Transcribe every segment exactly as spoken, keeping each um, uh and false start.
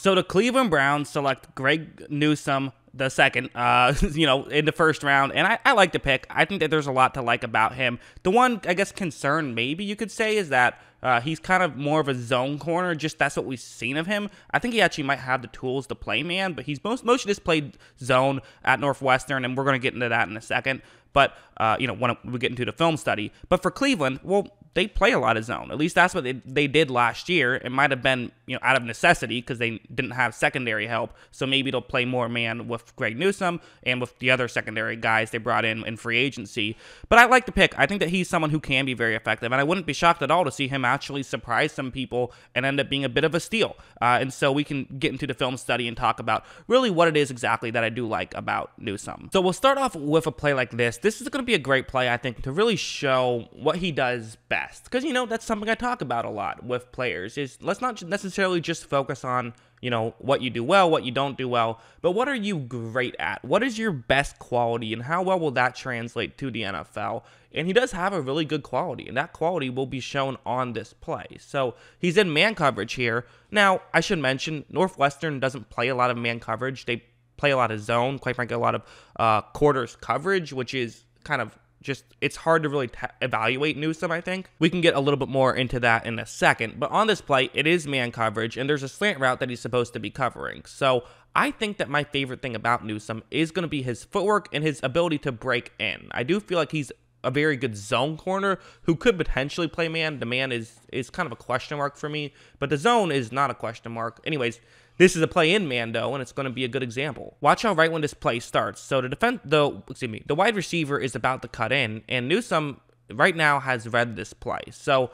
So the Cleveland Browns select Greg Newsome the second, uh, you know, in the first round. And I, I like the pick. I think that there's a lot to like about him. The one, I guess, concern maybe you could say is that uh, he's kind of more of a zone corner. Just that's what we've seen of him. I think he actually might have the tools to play man, but he's most, most of this played zone at Northwestern, and we're going to get into that in a second. But, uh, you know, when we get into the film study. But for Cleveland, well, they play a lot of zone. At least that's what they, they did last year. It might have been, you know, out of necessity because they didn't have secondary help. So maybe they'll play more man with Greg Newsome and with the other secondary guys they brought in in free agency. But I like the pick. I think that he's someone who can be very effective. And I wouldn't be shocked at all to see him actually surprise some people and end up being a bit of a steal. Uh, and so we can get into the film study and talk about really what it is exactly that I do like about Newsome. So we'll start off with a play like this. This is going to be a great play, I think, to really show what he does best. Because, you know, that's something I talk about a lot with players is let's not necessarily just focus on, you know, what you do well, what you don't do well, but what are you great at? What is your best quality and how well will that translate to the N F L? And he does have a really good quality, and that quality will be shown on this play. So he's in man coverage here. Now, I should mention Northwestern doesn't play a lot of man coverage. They play a lot of zone, quite frankly, a lot of uh, quarters coverage, which is kind of just, it's hard to really t evaluate Newsome, I think. We can get a little bit more into that in a second. But on this play, it is man coverage, and there's a slant route that he's supposed to be covering. So I think that my favorite thing about Newsome is going to be his footwork and his ability to break in. I do feel like he's a very good zone corner who could potentially play man. The man is, is kind of a question mark for me, but the zone is not a question mark. Anyways, this is a play in man though, and it's going to be a good example. Watch out right when this play starts. So the defense, the, excuse me, the wide receiver is about to cut in, and Newsome right now has read this play. So,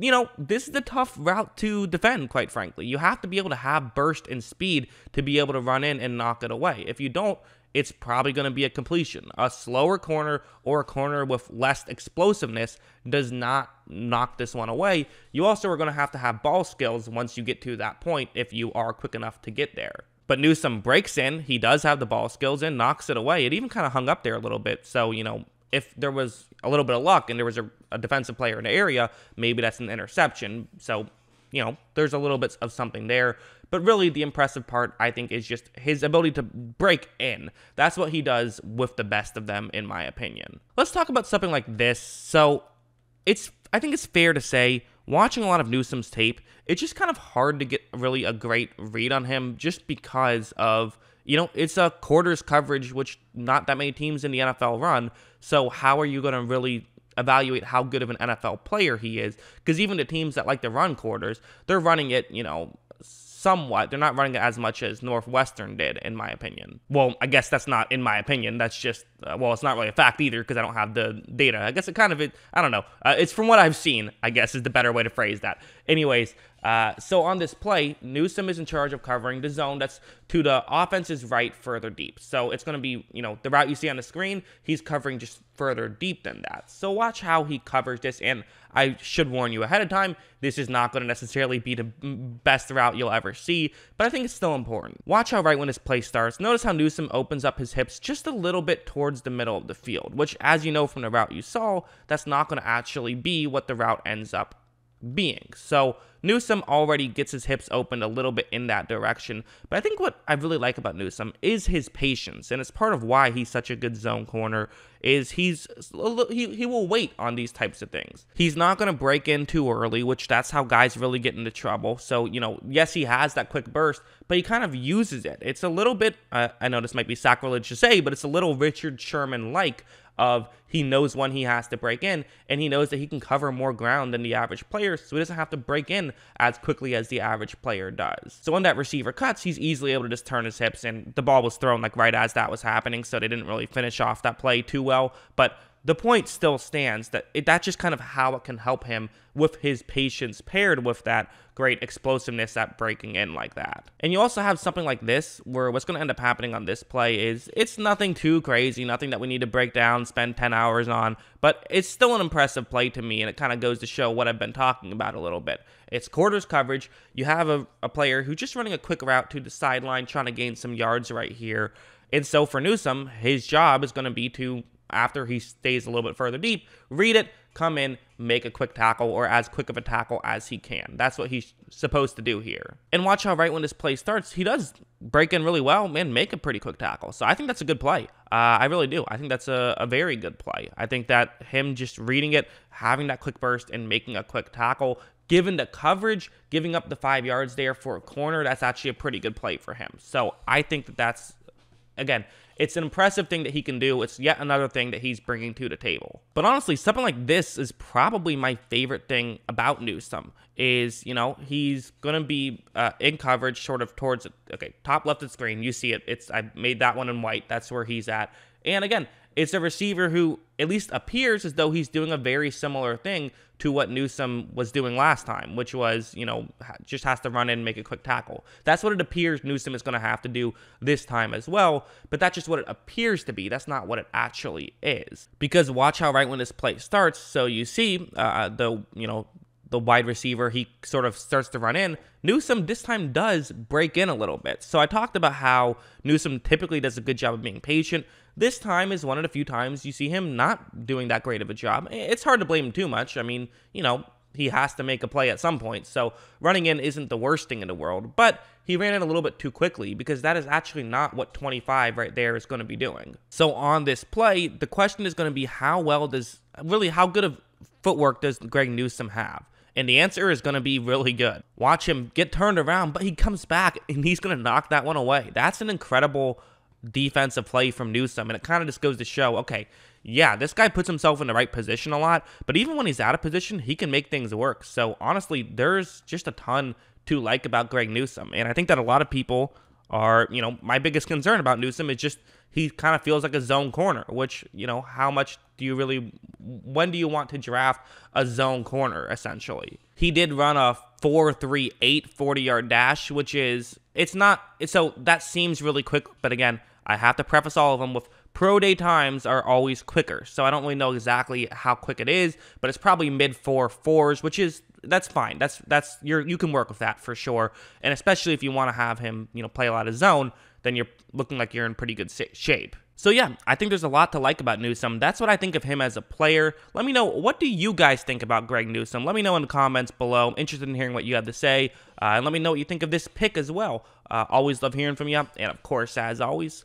you know, this is a tough route to defend, quite frankly. You have to be able to have burst and speed to be able to run in and knock it away. If you don't, it's probably going to be a completion. A slower corner or a corner with less explosiveness does not knock this one away. You also are going to have to have ball skills once you get to that point if you are quick enough to get there. But Newsome breaks in. He does have the ball skills and knocks it away. It even kind of hung up there a little bit. So, you know, if there was a little bit of luck and there was a, a defensive player in the area, maybe that's an interception. So, you know, there's a little bit of something there. But really, the impressive part, I think, is just his ability to break in. That's what he does with the best of them, in my opinion. Let's talk about something like this. So, it's I think it's fair to say, watching a lot of Newsome's tape, it's just kind of hard to get really a great read on him just because of, you know, it's a quarters coverage, which not that many teams in the N F L run. So, how are you going to really evaluate how good of an N F L player he is? Because even the teams that like to run quarters, they're running it, you know, somewhat. They're not running it as much as Northwestern did, in my opinion. Well, I guess that's not in my opinion. That's just, uh, well, it's not really a fact either because I don't have the data. I guess it kind of, it, I don't know. Uh, it's from what I've seen, I guess, is the better way to phrase that. Anyways, uh, so on this play, Newsome is in charge of covering the zone that's to the offense's right further deep. So it's going to be, you know, the route you see on the screen, he's covering just further deep than that. So watch how he covers this, and I should warn you ahead of time, this is not going to necessarily be the best route you'll ever see, but I think it's still important. Watch how right when this play starts, notice how Newsome opens up his hips just a little bit towards the middle of the field, which, as you know from the route you saw, that's not going to actually be what the route ends up being. So Newsome already gets his hips open a little bit in that direction, but I think what I really like about Newsome is his patience, and it's part of why he's such a good zone corner is he's he, he will wait on these types of things. He's not going to break in too early, which that's how guys really get into trouble. So, you know, yes, he has that quick burst, but he kind of uses it. It's a little bit, uh, I know this might be sacrilege to say, but it's a little Richard Sherman-like of he knows when he has to break in, and he knows that he can cover more ground than the average player, so he doesn't have to break in as quickly as the average player does. So when that receiver cuts, he's easily able to just turn his hips, and the ball was thrown like right as that was happening, so they didn't really finish off that play too well. Well, but the point still stands that it, that's just kind of how it can help him with his patience paired with that great explosiveness at breaking in like that. And you also have something like this where what's going to end up happening on this play is it's nothing too crazy, nothing that we need to break down, spend ten hours on, but it's still an impressive play to me, and it kind of goes to show what I've been talking about a little bit. It's quarters coverage. You have a, a player who's just running a quick route to the sideline trying to gain some yards right here. And so for Newsome, his job is going to be to after he stays a little bit further deep, read it, come in, make a quick tackle, or as quick of a tackle as he can. That's what he's supposed to do here. And watch how right when this play starts, he does break in really well and make a pretty quick tackle. So I think that's a good play. Uh, I really do. I think that's a, a very good play. I think that him just reading it, having that quick burst, and making a quick tackle, given the coverage, giving up the five yards there for a corner, that's actually a pretty good play for him. So I think that that's, again, it's an impressive thing that he can do. It's yet another thing that he's bringing to the table. But honestly, something like this is probably my favorite thing about Newsome is, you know, he's going to be uh, in coverage sort of towards, okay, top left of the screen. You see it. It's I made that one in white. That's where he's at. And again, it's a receiver who at least appears as though he's doing a very similar thing to what Newsome was doing last time, which was, you know, just has to run in and make a quick tackle. That's what it appears Newsome is going to have to do this time as well, but that's just what it appears to be. That's not what it actually is, because watch how right when this play starts. So you see uh, the, you know, the wide receiver, he sort of starts to run in. Newsome this time does break in a little bit. So I talked about how Newsome typically does a good job of being patient. This time is one of the few times you see him not doing that great of a job. It's hard to blame him too much. I mean, you know, he has to make a play at some point. So running in isn't the worst thing in the world, but he ran in a little bit too quickly, because that is actually not what twenty-five right there is going to be doing. So on this play, the question is going to be how well does, really how good of footwork does Greg Newsome have? And the answer is going to be really good. Watch him get turned around, but he comes back and he's going to knock that one away. That's an incredible defensive play from Newsome, and it kind of just goes to show, okay, yeah, this guy puts himself in the right position a lot, but even when he's out of position, he can make things work. So honestly, there's just a ton to like about Greg Newsome, and I think that a lot of people are, you know, my biggest concern about Newsome is just he kind of feels like a zone corner, which, you know, how much do you really, when do you want to draft a zone corner, essentially? He did run a four three eight forty-yard dash, which is, it's not, so that seems really quick, but again, I have to preface all of them with pro day times are always quicker, so I don't really know exactly how quick it is, but it's probably mid four fours, which is, that's fine. That's, that's, you're, you can work with that for sure, and especially if you want to have him, you know, play a lot of zone, then you're looking like you're in pretty good shape. So yeah, I think there's a lot to like about Newsome. That's what I think of him as a player. Let me know, what do you guys think about Greg Newsome? Let me know in the comments below. I'm interested in hearing what you have to say, uh, and let me know what you think of this pick as well. Uh, always love hearing from you, and of course, as always,